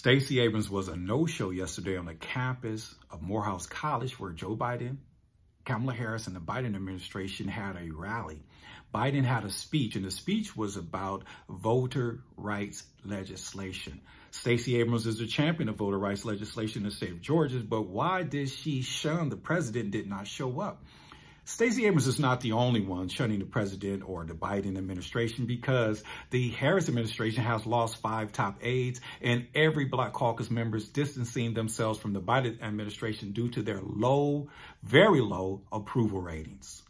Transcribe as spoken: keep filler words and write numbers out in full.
Stacey Abrams was a no-show yesterday on the campus of Morehouse College, where Joe Biden, Kamala Harris, and the Biden administration had a rally. Biden had a speech, and the speech was about voter rights legislation. Stacey Abrams is the champion of voter rights legislation in the state of Georgia, but why did she shun the president, did not show up? Stacey Abrams is not the only one shunning the president or the Biden administration, because the Harris administration has lost five top aides, and every Black Caucus member is distancing themselves from the Biden administration due to their low, very low approval ratings.